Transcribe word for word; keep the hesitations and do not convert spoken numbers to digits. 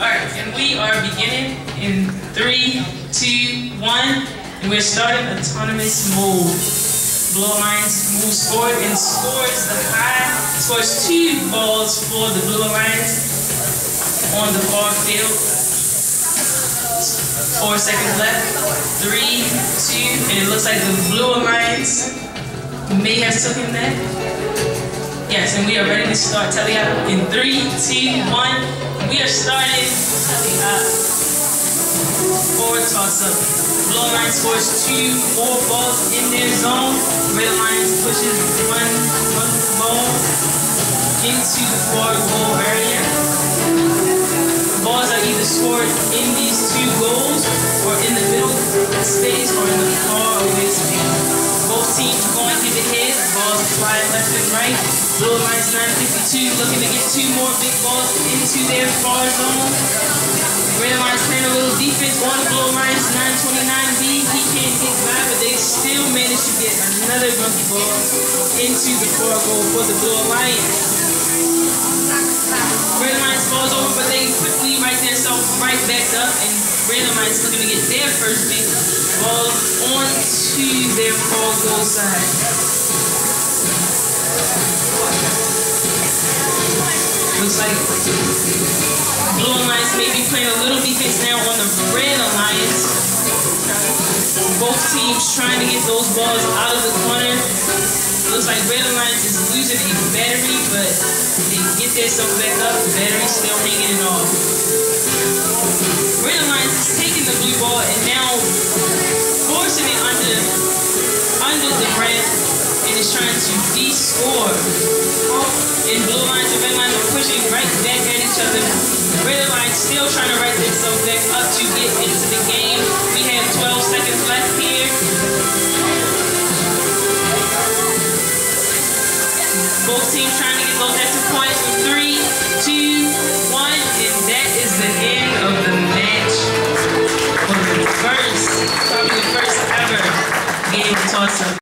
Alright, and we are beginning in three, two, one, and we're starting autonomous move. Blue Alliance moves forward and scores the high, scores two balls for the Blue Alliance on the far field. Four seconds left, three, two, and it looks like the Blue Alliance may have taken that. Yes, and we are ready to start tally up in three, two, one. We are starting tally up for Tossup. Blue Alliance scores two, four balls in their zone. Red Alliance pushes one, one ball into the four goal area. Balls are either scored in these two goals or in the middle space or in the far away space. Both teams going through the head, balls fly left and right. Blue Alliance nine fifty-two looking to get two more big balls into their far zone. Red Alliance playing a little defense on Blue Alliance nine twenty-nine B. He can't get by, but they still managed to get another monkey ball into the four goal for the Blue Alliance. Red Alliance falls over, but they quickly right themselves right back up, and Red Alliance looking to get their first big ball on to their four goal side. Looks like Blue Alliance may be playing a little defense now on the Red Alliance. Both teams trying to get those balls out of the corner. Looks like Red Alliance is losing a battery, but they get themselves back up. The battery's still hanging it off. Red Alliance is taking the blue ball and now forcing it under, under the ramp, and is trying to de-score. And Blue Alliance and Red Alliance are pushing right back at each other. Red Alliance still trying to right themselves back up to get into the game. We have twelve seconds left here. Both teams trying to get those extra points in three, two, one, and that is the